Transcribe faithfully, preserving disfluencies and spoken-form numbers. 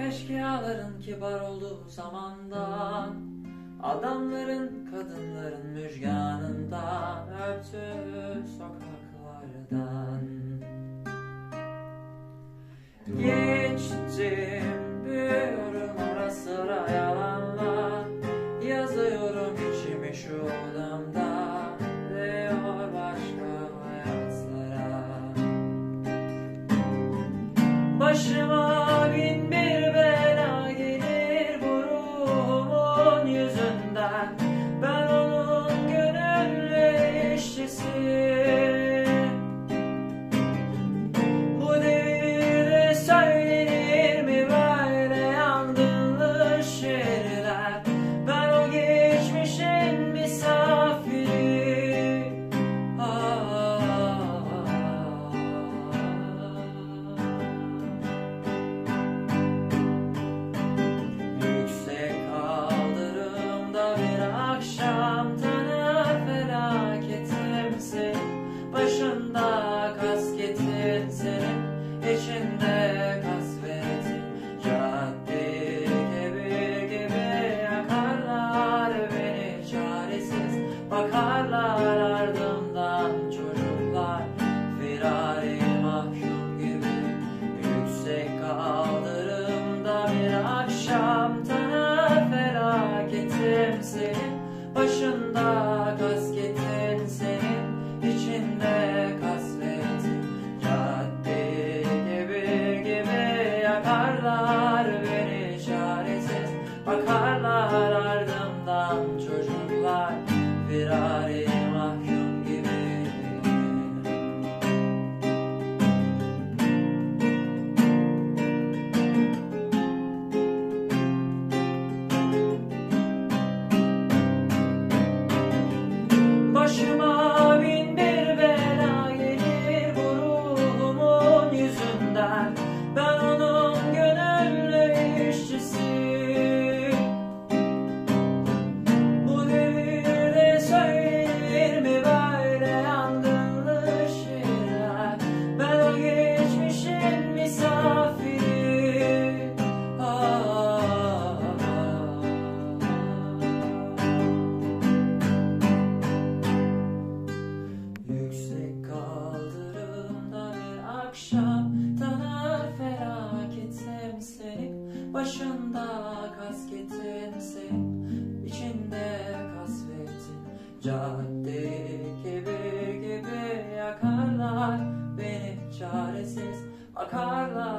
Eşkıyaların kibar olduğu zamandan, adamların, kadınların müjganından öptüğü sokaklardan geçtim, büyürüm ara sıra yalanla, yazıyorum içimi şu odamda, diyor başka hayatlara. Başıma bin bir bela gelir bu ruhumun yüzünden, ben onun gönüllü işçisi. Başında kasketin senin, içinde kasvetin. Cadde-i Kebir gibi yakarlar beni çaresiz, bakarlar ardımdan çocuklar firari mahkum gibi. Yüksek kaldırımda bir akşam tanı felaketim senin, başında kasketin senin, İçinde kasvetin. Cadde-i Kebir gibi yakarlar beni çaresiz, bakarlar ardımdan çocuklar firari mahkum gibi. Başıma ben onun gönüllü işçisi. Bu devirde söylenir mi böyle yangınlı şiirler? Ben o geçmişin misafiri. Aa, aa, aa. Yüksek kaldırımda bir akşam senin, başında kasketin senin, içinde kasvetin. Cadde-i Kebir gibi yakarlar beni çaresiz, bakarlar